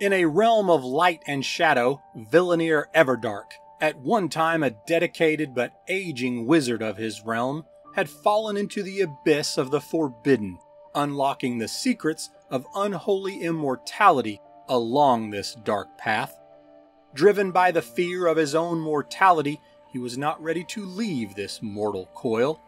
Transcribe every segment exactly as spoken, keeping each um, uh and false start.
In a realm of light and shadow, Vilanir Everdark, at one time a dedicated but aging wizard of his realm, had fallen into the abyss of the forbidden, unlocking the secrets of unholy immortality along this dark path. Driven by the fear of his own mortality, he was not ready to leave this mortal coil,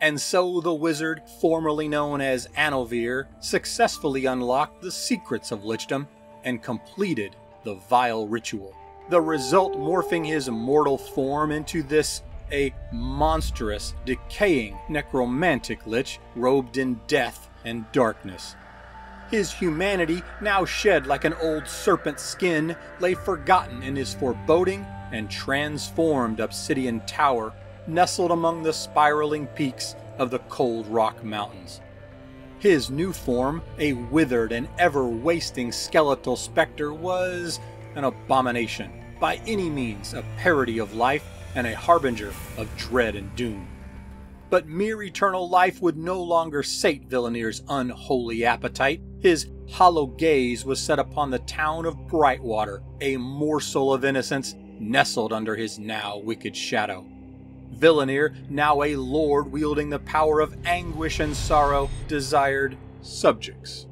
and so the wizard, formerly known as Anovir, successfully unlocked the secrets of lichdom and completed the vile ritual, the result morphing his mortal form into this, a monstrous, decaying, necromantic lich robed in death and darkness. His humanity, now shed like an old serpent's skin, lay forgotten in his foreboding and transformed obsidian tower nestled among the spiraling peaks of the Cold Rock Mountains. His new form, a withered and ever-wasting skeletal specter, was an abomination, by any means a parody of life and a harbinger of dread and doom. But mere eternal life would no longer sate Vilanir's unholy appetite. His hollow gaze was set upon the town of Brightwater, a morsel of innocence nestled under his now wicked shadow. Vilanir, now a lord wielding the power of anguish and sorrow, desired subjects,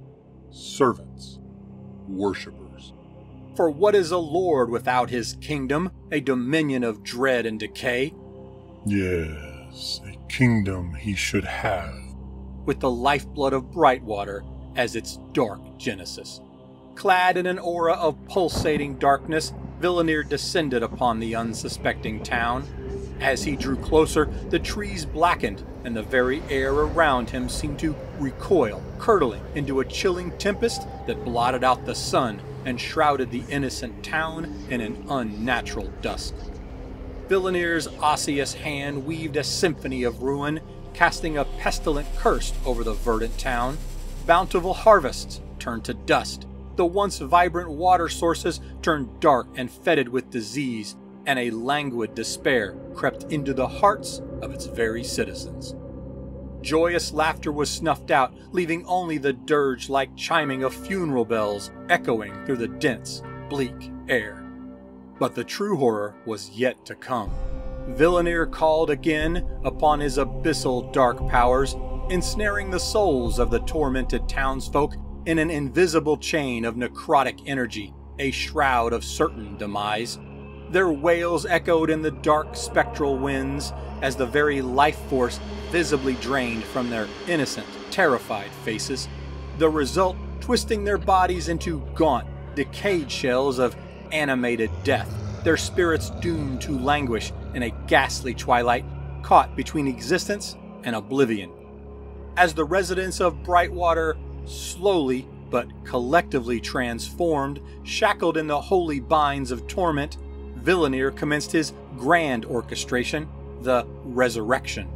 servants, worshippers. For what is a lord without his kingdom, a dominion of dread and decay? Yeah. A kingdom he should have, with the lifeblood of Brightwater as its dark genesis. Clad in an aura of pulsating darkness, Vilanir descended upon the unsuspecting town. As he drew closer, the trees blackened, and the very air around him seemed to recoil, curdling into a chilling tempest that blotted out the sun and shrouded the innocent town in an unnatural dusk. Vilanir's osseous hand weaved a symphony of ruin, casting a pestilent curse over the verdant town. Bountiful harvests turned to dust, the once vibrant water sources turned dark and fetid with disease, and a languid despair crept into the hearts of its very citizens. Joyous laughter was snuffed out, leaving only the dirge-like chiming of funeral bells echoing through the dense, bleak air. But the true horror was yet to come. Vilanir called again upon his abyssal dark powers, ensnaring the souls of the tormented townsfolk in an invisible chain of necrotic energy, a shroud of certain demise. Their wails echoed in the dark spectral winds as the very life force visibly drained from their innocent, terrified faces, the result twisting their bodies into gaunt, decayed shells of animated death, their spirits doomed to languish in a ghastly twilight, caught between existence and oblivion. As the residents of Brightwater slowly but collectively transformed, shackled in the holy binds of torment, Vilanir commenced his grand orchestration, the Resurrection.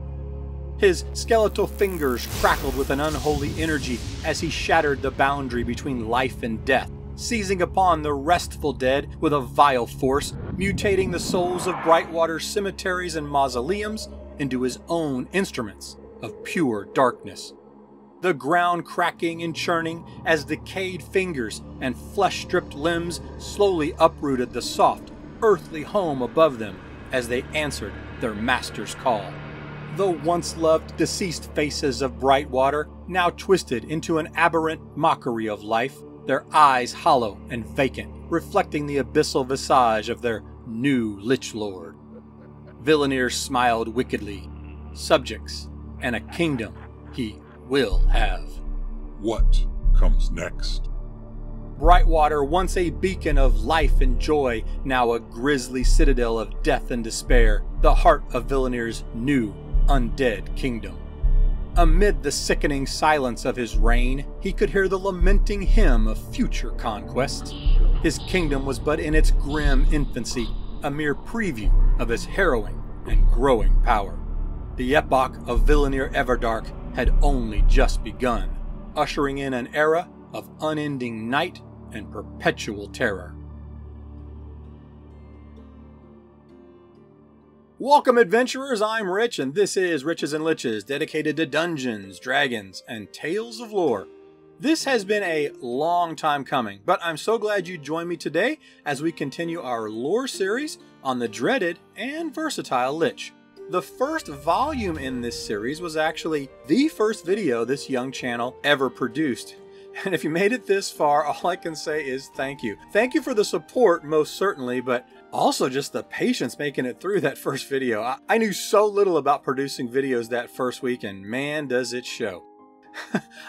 His skeletal fingers crackled with an unholy energy as he shattered the boundary between life and death, seizing upon the restful dead with a vile force, mutating the souls of Brightwater's cemeteries and mausoleums into his own instruments of pure darkness. The ground cracking and churning as decayed fingers and flesh-stripped limbs slowly uprooted the soft, earthly home above them as they answered their master's call. The once-loved deceased faces of Brightwater now twisted into an aberrant mockery of life, their eyes hollow and vacant, reflecting the abyssal visage of their new Lich Lord. Vilanir smiled wickedly. Subjects and a kingdom he will have. What comes next? Brightwater, once a beacon of life and joy, now a grisly citadel of death and despair, the heart of Vilanir's new undead kingdom. Amid the sickening silence of his reign, he could hear the lamenting hymn of future conquests. His kingdom was but in its grim infancy, a mere preview of his harrowing and growing power. The epoch of Vilanir Everdark had only just begun, ushering in an era of unending night and perpetual terror. Welcome, adventurers! I'm Rich, and this is Riches and Liches, dedicated to Dungeons, Dragons, and Tales of Lore. This has been a long time coming, but I'm so glad you joined me today as we continue our lore series on the dreaded and versatile Lich. The first volume in this series was actually the first video this young channel ever produced. And if you made it this far, all I can say is thank you. Thank you for the support, most certainly, but also just the patience making it through that first video. I, I knew so little about producing videos that first week, and man, does it show.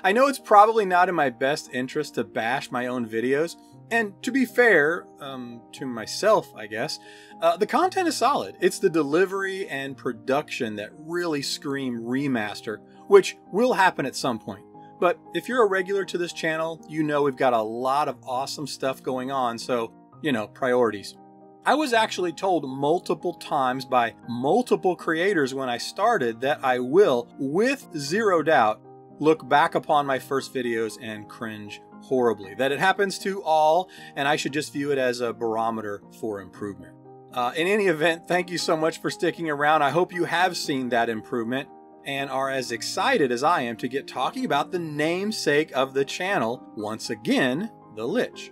I know it's probably not in my best interest to bash my own videos, and to be fair, um, to myself, I guess, uh, the content is solid. It's the delivery and production that really scream remaster, which will happen at some point. But if you're a regular to this channel, you know we've got a lot of awesome stuff going on, so, you know, priorities. I was actually told multiple times by multiple creators when I started that I will, with zero doubt, look back upon my first videos and cringe horribly. That it happens to all, and I should just view it as a barometer for improvement. Uh, in any event, thank you so much for sticking around. I hope you have seen that improvement and are as excited as I am to get talking about the namesake of the channel, once again, the Lich.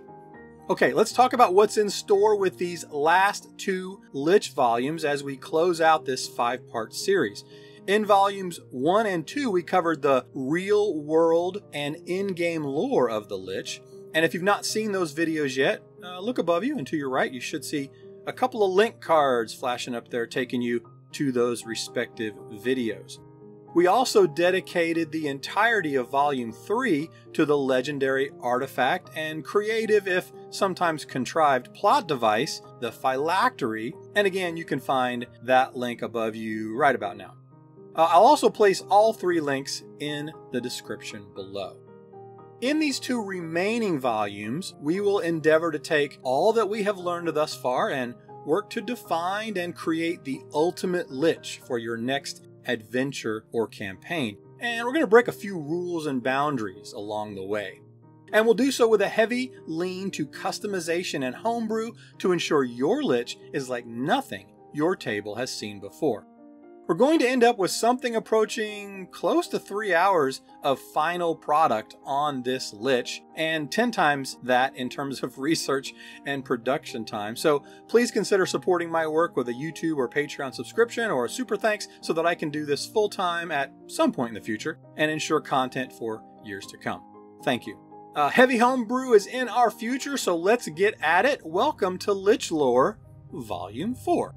Okay, let's talk about what's in store with these last two Lich volumes as we close out this five-part series. In volumes one and two, we covered the real world and in-game lore of the Lich. And if you've not seen those videos yet, uh, look above you and to your right, you should see a couple of link cards flashing up there taking you to those respective videos. We also dedicated the entirety of Volume three to the legendary artifact and creative, if sometimes contrived, plot device, the phylactery, and again, you can find that link above you right about now. Uh, I'll also place all three links in the description below. In these two remaining volumes, we will endeavor to take all that we have learned thus far and work to define and create the ultimate Lich for your next adventure or campaign, and we're going to break a few rules and boundaries along the way. And we'll do so with a heavy lean to customization and homebrew to ensure your Lich is like nothing your table has seen before. We're going to end up with something approaching close to three hours of final product on this Lich, and ten times that in terms of research and production time. So please consider supporting my work with a YouTube or Patreon subscription or a super thanks so that I can do this full time at some point in the future and ensure content for years to come. Thank you. Uh, heavy homebrew is in our future, so let's get at it. Welcome to Lich Lore, Volume four.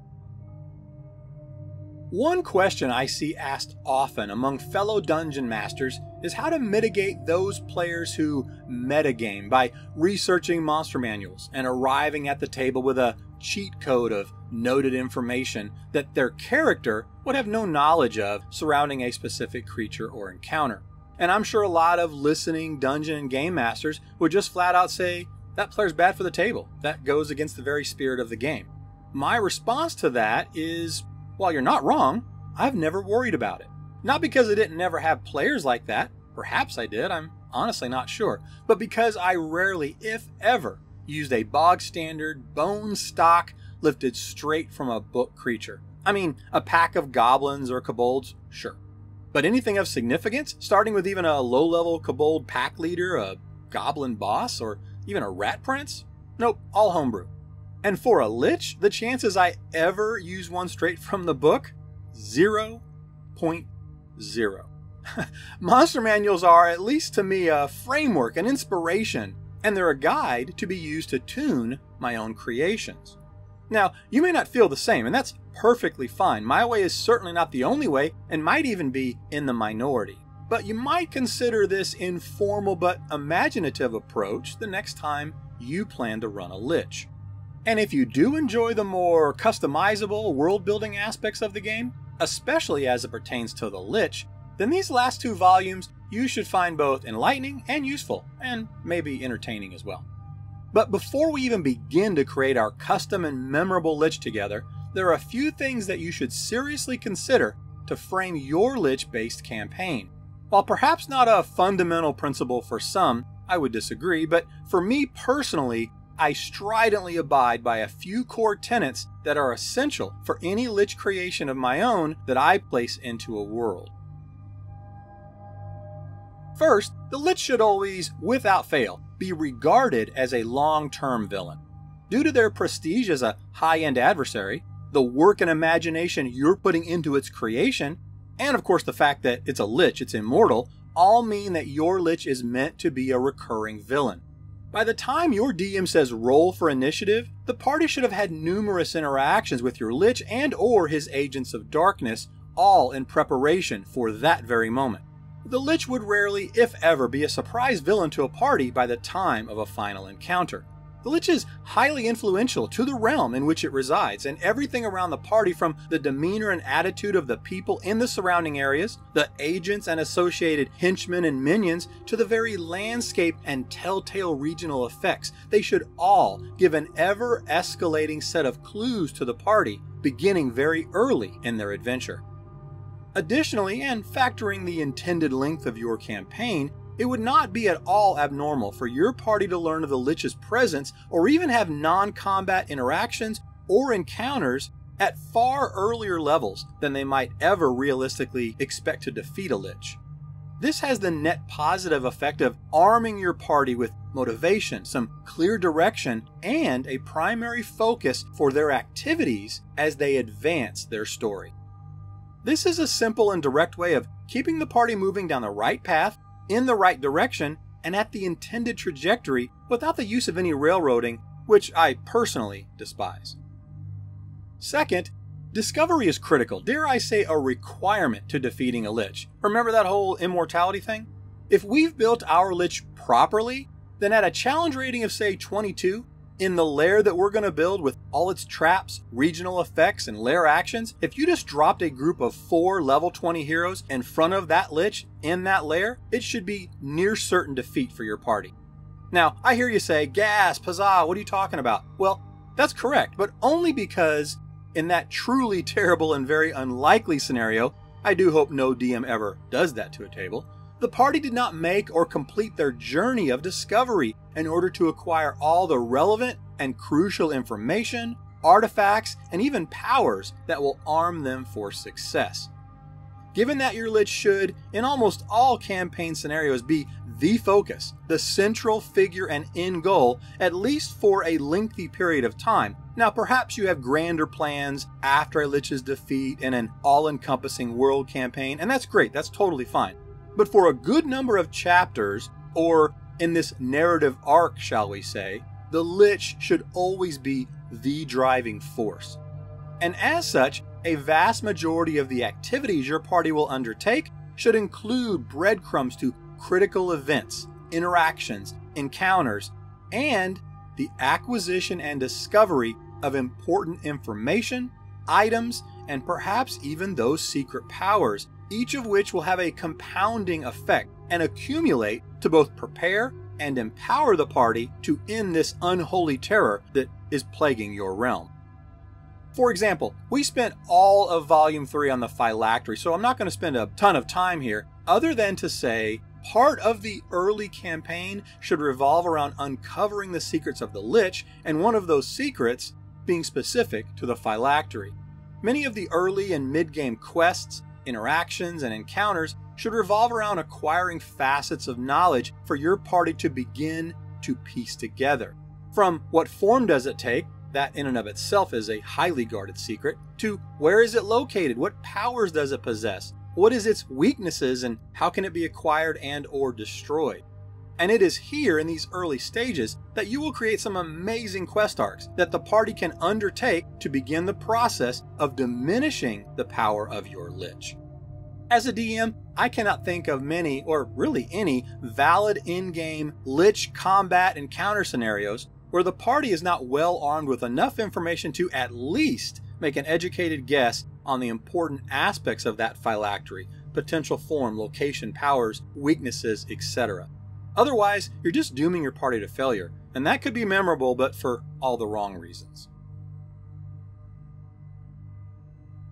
One question I see asked often among fellow dungeon masters is how to mitigate those players who metagame by researching monster manuals and arriving at the table with a cheat code of noted information that their character would have no knowledge of surrounding a specific creature or encounter. And I'm sure a lot of listening dungeon and game masters would just flat out say, that player's bad for the table. That goes against the very spirit of the game. My response to that is, while you're not wrong, I've never worried about it. Not because I didn't never have players like that, perhaps I did, I'm honestly not sure, but because I rarely, if ever, used a bog standard, bone stock, lifted straight from a book creature. I mean, a pack of goblins or kobolds, sure. But anything of significance, starting with even a low-level kobold pack leader, a goblin boss, or even a rat prince? Nope, all homebrew. And for a Lich, the chances I ever use one straight from the book? zero point zero. Monster manuals are, at least to me, a framework, an inspiration, and they're a guide to be used to tune my own creations. Now, you may not feel the same, and that's perfectly fine. My way is certainly not the only way, and might even be in the minority. But you might consider this informal but imaginative approach the next time you plan to run a Lich. And if you do enjoy the more customizable world-building aspects of the game, especially as it pertains to the Lich, then these last two volumes you should find both enlightening and useful, and maybe entertaining as well. But before we even begin to create our custom and memorable Lich together, there are a few things that you should seriously consider to frame your Lich-based campaign. While perhaps not a fundamental principle for some, I would disagree, but for me personally, I stridently abide by a few core tenets that are essential for any Lich creation of my own that I place into a world. First, the Lich should always, without fail, be regarded as a long-term villain. Due to their prestige as a high-end adversary, the work and imagination you're putting into its creation, and of course the fact that it's a Lich, it's immortal, all mean that your Lich is meant to be a recurring villain. By the time your D M says roll for initiative, the party should have had numerous interactions with your Lich and or his agents of darkness, all in preparation for that very moment. The Lich would rarely, if ever, be a surprise villain to a party by the time of a final encounter. The Lich is highly influential to the realm in which it resides, and everything around the party, from the demeanor and attitude of the people in the surrounding areas, the agents and associated henchmen and minions, to the very landscape and telltale regional effects, they should all give an ever-escalating set of clues to the party, beginning very early in their adventure. Additionally, and factoring the intended length of your campaign, it would not be at all abnormal for your party to learn of the Lich's presence or even have non-combat interactions or encounters at far earlier levels than they might ever realistically expect to defeat a Lich. This has the net positive effect of arming your party with motivation, some clear direction, and a primary focus for their activities as they advance their story. This is a simple and direct way of keeping the party moving down the right path, in the right direction, and at the intended trajectory without the use of any railroading, which I personally despise. Second, discovery is critical, dare I say a requirement to defeating a Lich. Remember that whole immortality thing? If we've built our Lich properly, then at a challenge rating of say twenty-two, in the lair that we're going to build with all its traps, regional effects, and lair actions, if you just dropped a group of four level twenty heroes in front of that Lich in that lair, it should be near certain defeat for your party. Now, I hear you say, "Gas, Pizzazz, what are you talking about?" Well, that's correct, but only because in that truly terrible and very unlikely scenario, I do hope no D M ever does that to a table, the party did not make or complete their journey of discovery in order to acquire all the relevant and crucial information, artifacts, and even powers that will arm them for success. Given that your Lich should, in almost all campaign scenarios, be the focus, the central figure and end goal, at least for a lengthy period of time. Now, perhaps you have grander plans after a Lich's defeat in an all-encompassing world campaign, and that's great, that's totally fine. But for a good number of chapters, or in this narrative arc, shall we say, the Lich should always be the driving force. And as such, a vast majority of the activities your party will undertake should include breadcrumbs to critical events, interactions, encounters, and the acquisition and discovery of important information, items, and perhaps even those secret powers, each of which will have a compounding effect and accumulate to both prepare and empower the party to end this unholy terror that is plaguing your realm. For example, we spent all of Volume three on the phylactery, so I'm not going to spend a ton of time here, other than to say part of the early campaign should revolve around uncovering the secrets of the Lich, and one of those secrets being specific to the phylactery. Many of the early and mid-game quests, interactions, and encounters should revolve around acquiring facets of knowledge for your party to begin to piece together. From what form does it take, that in and of itself is a highly guarded secret, to where is it located, what powers does it possess, what is its weaknesses, and how can it be acquired and or destroyed. And it is here in these early stages that you will create some amazing quest arcs that the party can undertake to begin the process of diminishing the power of your Lich. As a D M, I cannot think of many, or really any, valid in-game Lich combat encounter scenarios where the party is not well armed with enough information to at least make an educated guess on the important aspects of that phylactery, potential form, location, powers, weaknesses, et cetera. Otherwise, you're just dooming your party to failure, and that could be memorable, but for all the wrong reasons.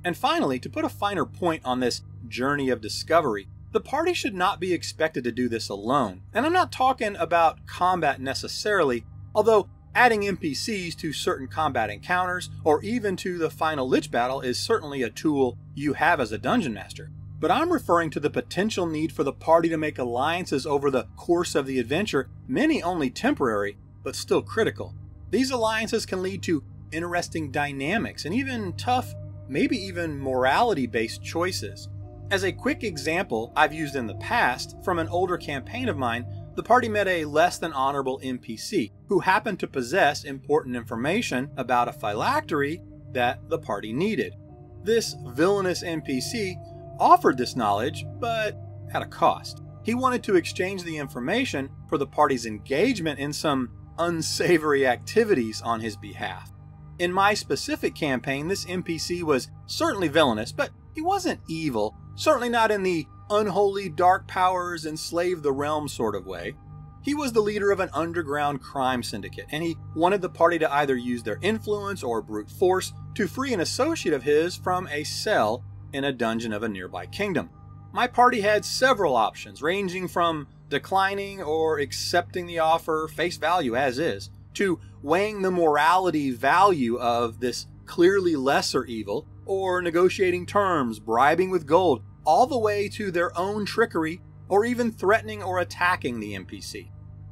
And finally, to put a finer point on this journey of discovery, the party should not be expected to do this alone. And I'm not talking about combat necessarily, although adding N P Cs to certain combat encounters or even to the final Lich battle is certainly a tool you have as a dungeon master. but I'm referring to the potential need for the party to make alliances over the course of the adventure, many only temporary, but still critical. These alliances can lead to interesting dynamics and even tough, maybe even morality-based choices. As a quick example I've used in the past, from an older campaign of mine, the party met a less than honorable N P C who happened to possess important information about a phylactery that the party needed. This villainous N P C offered this knowledge, but at a cost. He wanted to exchange the information for the party's engagement in some unsavory activities on his behalf. In my specific campaign, this N P C was certainly villainous, but he wasn't evil, certainly not in the unholy dark powers enslave the realm sort of way. He was the leader of an underground crime syndicate, and he wanted the party to either use their influence or brute force to free an associate of his from a cell in a dungeon of a nearby kingdom. My party had several options, ranging from declining or accepting the offer face value as is, to weighing the morality value of this clearly lesser evil, or negotiating terms, bribing with gold, all the way to their own trickery, or even threatening or attacking the N P C.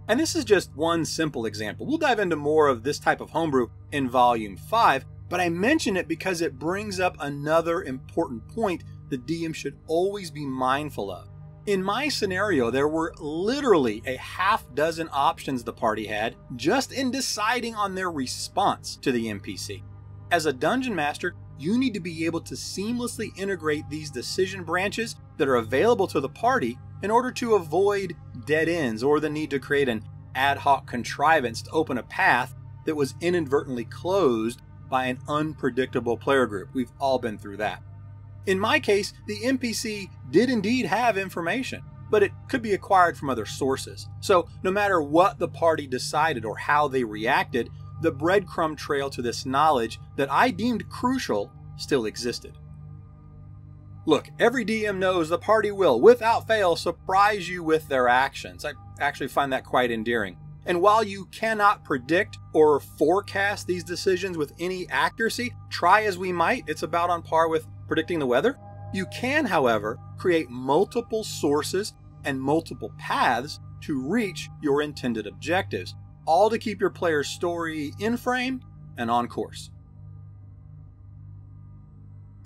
And this is just one simple example. We'll dive into more of this type of homebrew in Volume five, but I mention it because it brings up another important point the D M should always be mindful of. In my scenario, there were literally a half dozen options the party had just in deciding on their response to the N P C. As a dungeon master, you need to be able to seamlessly integrate these decision branches that are available to the party in order to avoid dead ends or the need to create an ad hoc contrivance to open a path that was inadvertently closed by an unpredictable player group. We've all been through that. In my case, the N P C did indeed have information, but it could be acquired from other sources. So no matter what the party decided or how they reacted, the breadcrumb trail to this knowledge that I deemed crucial still existed. Look, every D M knows the party will, without fail, surprise you with their actions. I actually find that quite endearing. And while you cannot predict or forecast these decisions with any accuracy, try as we might, it's about on par with predicting the weather. You can, however, create multiple sources and multiple paths to reach your intended objectives, all to keep your player's story in frame and on course.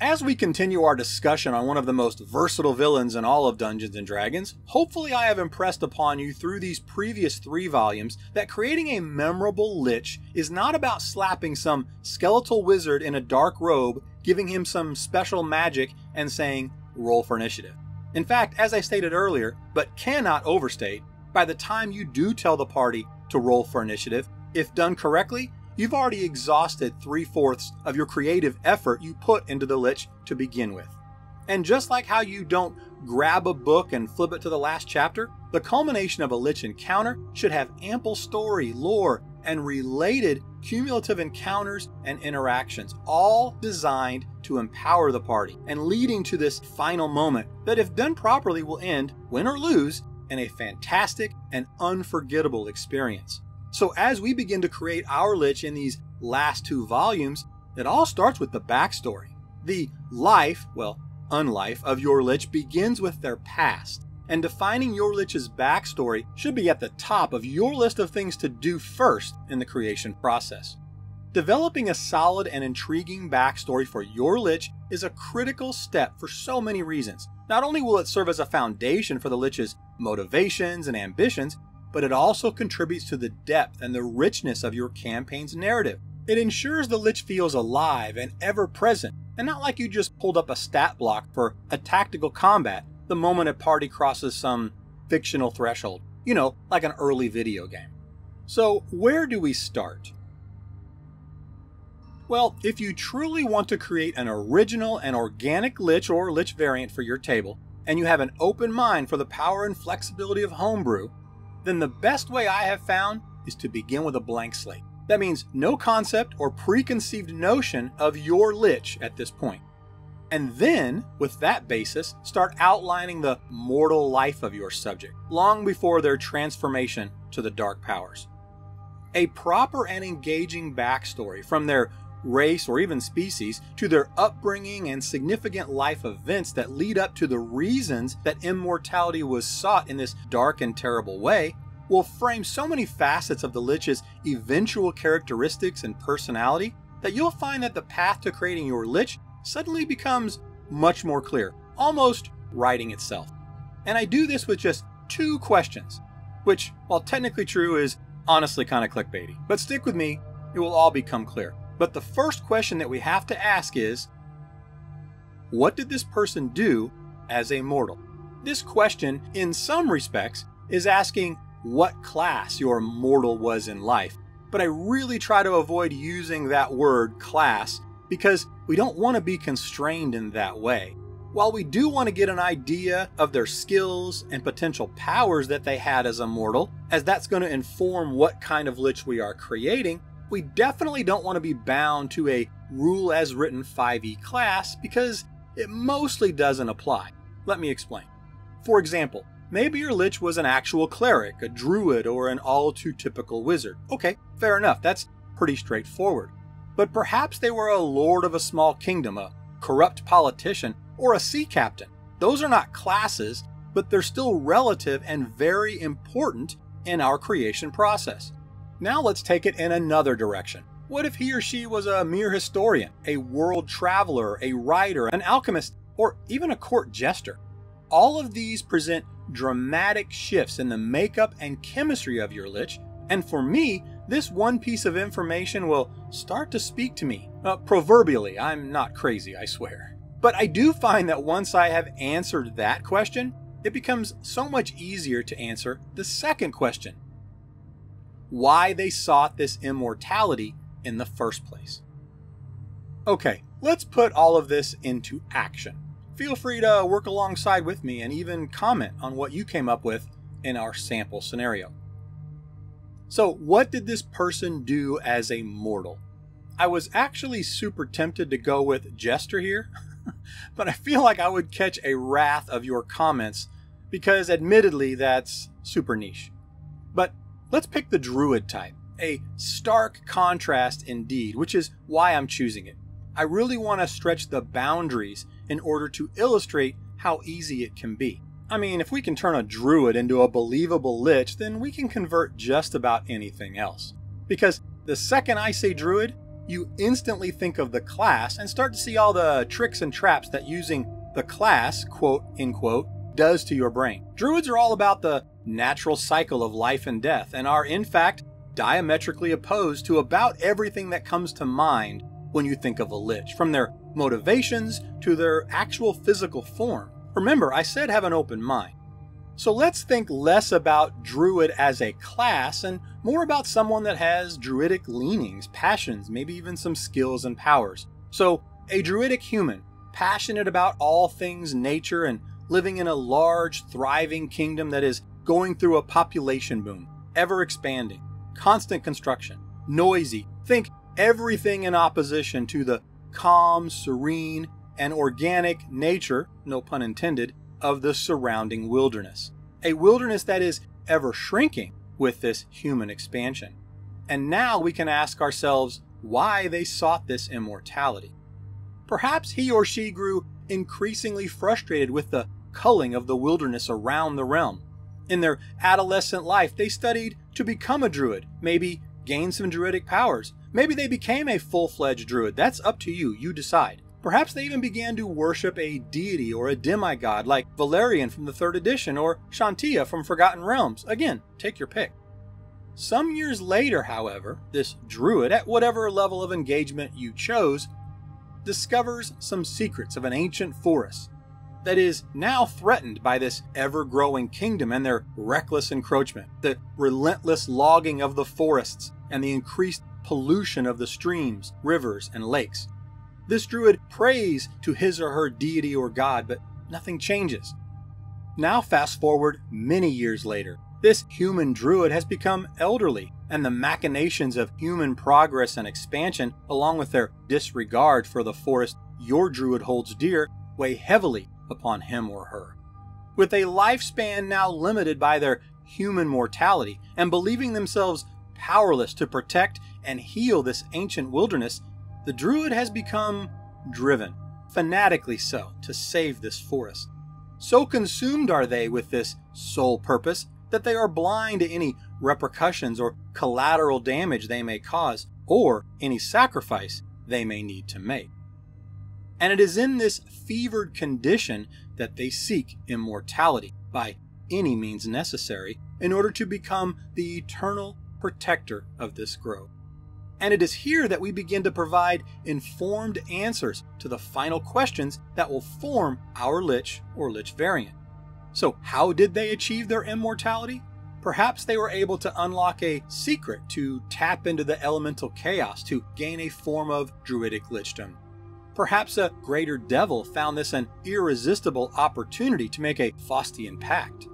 As we continue our discussion on one of the most versatile villains in all of Dungeons and Dragons, hopefully I have impressed upon you through these previous three volumes that creating a memorable Lich is not about slapping some skeletal wizard in a dark robe, giving him some special magic, and saying, roll for initiative. In fact, as I stated earlier, but cannot overstate, by the time you do tell the party to roll for initiative, if done correctly, you've already exhausted three-fourths of your creative effort you put into the Lich to begin with. And just like how you don't grab a book and flip it to the last chapter, the culmination of a Lich encounter should have ample story, lore, and related cumulative encounters and interactions, all designed to empower the party and leading to this final moment that, if done properly, will end, win or lose, in a fantastic and unforgettable experience. So as we begin to create our Lich in these last two volumes, it all starts with the backstory. The life, well, unlife, of your Lich begins with their past, and defining your Lich's backstory should be at the top of your list of things to do first in the creation process. Developing a solid and intriguing backstory for your Lich is a critical step for so many reasons. Not only will it serve as a foundation for the Lich's motivations and ambitions, but it also contributes to the depth and the richness of your campaign's narrative. It ensures the Lich feels alive and ever-present, and not like you just pulled up a stat block for a tactical combat the moment a party crosses some fictional threshold, you know, like an early video game. So where do we start? Well, if you truly want to create an original and organic Lich or Lich variant for your table, and you have an open mind for the power and flexibility of homebrew, then the best way I have found is to begin with a blank slate. That means no concept or preconceived notion of your Lich at this point. And then, with that basis, start outlining the mortal life of your subject, long before their transformation to the dark powers. A proper and engaging backstory, from their race, or even species, to their upbringing and significant life events that lead up to the reasons that immortality was sought in this dark and terrible way, will frame so many facets of the Lich's eventual characteristics and personality that you'll find that the path to creating your Lich suddenly becomes much more clear, almost writing itself. And I do this with just two questions, which, while technically true, is honestly kind of clickbaity. But stick with me, it will all become clear. But the first question that we have to ask is, what did this person do as a mortal? This question, in some respects, is asking what class your mortal was in life. But I really try to avoid using that word class because we don't want to be constrained in that way. While we do want to get an idea of their skills and potential powers that they had as a mortal, as that's going to inform what kind of Lich we are creating, we definitely don't want to be bound to a rule as written five E class because it mostly doesn't apply. Let me explain. For example, maybe your Lich was an actual cleric, a druid, or an all too typical wizard. Okay, fair enough, that's pretty straightforward. But perhaps they were a lord of a small kingdom, a corrupt politician, or a sea captain. Those are not classes, but they're still relative and very important in our creation process. Now let's take it in another direction. What if he or she was a mere historian, a world traveler, a writer, an alchemist, or even a court jester? All of these present dramatic shifts in the makeup and chemistry of your Lich, and for me, this one piece of information will start to speak to me. Uh, proverbially, I'm not crazy, I swear. But I do find that once I have answered that question, it becomes so much easier to answer the second question: why they sought this immortality in the first place. Okay, let's put all of this into action. Feel free to work alongside with me and even comment on what you came up with in our sample scenario. So, what did this person do as a mortal? I was actually super tempted to go with Jester here. But I feel like I would catch a wrath of your comments because admittedly that's super niche. But let's pick the druid type, a stark contrast indeed, which is why I'm choosing it. I really want to stretch the boundaries in order to illustrate how easy it can be. I mean, if we can turn a druid into a believable lich, then we can convert just about anything else. Because the second I say druid, you instantly think of the class and start to see all the tricks and traps that using the class, quote, unquote, does to your brain. Druids are all about the natural cycle of life and death and are in fact diametrically opposed to about everything that comes to mind when you think of a lich, from their motivations to their actual physical form. Remember, I said have an open mind. So let's think less about druid as a class and more about someone that has druidic leanings, passions, maybe even some skills and powers. So a druidic human, passionate about all things nature and living in a large, thriving kingdom that is going through a population boom, ever expanding, constant construction, noisy. Think everything in opposition to the calm, serene, and organic nature, no pun intended, of the surrounding wilderness. A wilderness that is ever shrinking with this human expansion. And now we can ask ourselves why they sought this immortality. Perhaps he or she grew increasingly frustrated with the culling of the wilderness around the realm. In their adolescent life, they studied to become a druid, maybe gain some druidic powers. Maybe they became a full-fledged druid. That's up to you, you decide. Perhaps they even began to worship a deity or a demigod like Valerian from the third edition or Shantia from Forgotten Realms. Again, take your pick. Some years later, however, this druid, at whatever level of engagement you chose, discovers some secrets of an ancient forest that is now threatened by this ever-growing kingdom and their reckless encroachment, the relentless logging of the forests, and the increased pollution of the streams, rivers, and lakes. This druid prays to his or her deity or god, but nothing changes. Now fast forward many years later. This human druid has become elderly, and the machinations of human progress and expansion, along with their disregard for the forest your druid holds dear, weigh heavily upon him or her. With a lifespan now limited by their human mortality, and believing themselves powerless to protect and heal this ancient wilderness, The druid has become driven, fanatically so, to save this forest. So consumed are they with this sole purpose that they are blind to any repercussions or collateral damage they may cause, or any sacrifice they may need to make. And it is in this fevered condition that they seek immortality by any means necessary in order to become the eternal protector of this grove. And it is here that we begin to provide informed answers to the final questions that will form our Lich or Lich variant. So how did they achieve their immortality? Perhaps they were able to unlock a secret to tap into the elemental chaos to gain a form of druidic lichdom. Perhaps a greater devil found this an irresistible opportunity to make a Faustian pact.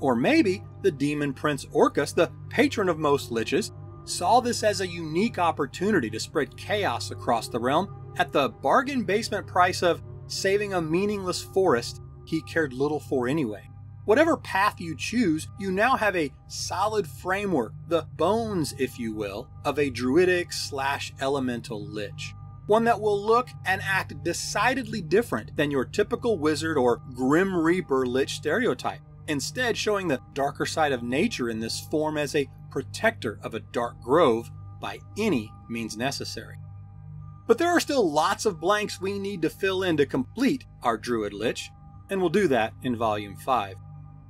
Or maybe the demon prince Orcus, the patron of most liches, saw this as a unique opportunity to spread chaos across the realm at the bargain basement price of saving a meaningless forest he cared little for anyway. Whatever path you choose, you now have a solid framework, the bones, if you will, of a druidic slash elemental lich. One that will look and act decidedly different than your typical wizard or grim reaper lich stereotype, instead showing the darker side of nature in this form as a protector of a dark grove by any means necessary. But there are still lots of blanks we need to fill in to complete our druid lich, and we'll do that in volume five.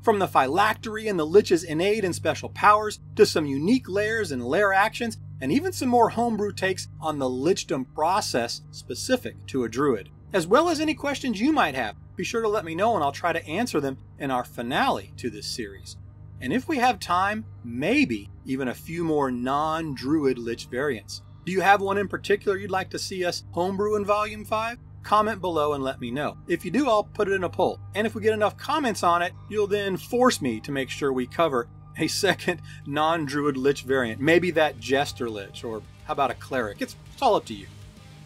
From the phylactery and the lich's innate and special powers, to some unique layers and lair actions, and even some more homebrew takes on the lichdom process specific to a druid. As well as any questions you might have, be sure to let me know and I'll try to answer them in our finale to this series. And if we have time, maybe even a few more non-druid lich variants. Do you have one in particular you'd like to see us homebrew in volume five? Comment below and let me know. If you do, I'll put it in a poll. And if we get enough comments on it, you'll then force me to make sure we cover a second non-druid lich variant, maybe that jester lich, or how about a cleric? It's, it's all up to you.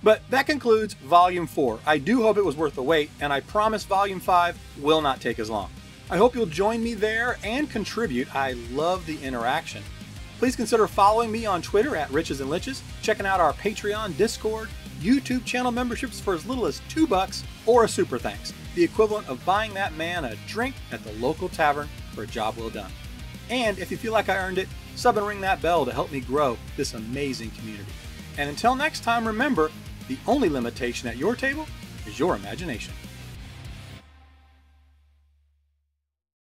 But that concludes volume four. I do hope it was worth the wait, and I promise volume five will not take as long. I hope you'll join me there and contribute. I love the interaction. Please consider following me on Twitter at Riches and Liches, checking out our Patreon, Discord, YouTube channel memberships for as little as two bucks or a super thanks, the equivalent of buying that man a drink at the local tavern for a job well done. And if you feel like I earned it, sub and ring that bell to help me grow this amazing community. And until next time, remember, the only limitation at your table is your imagination.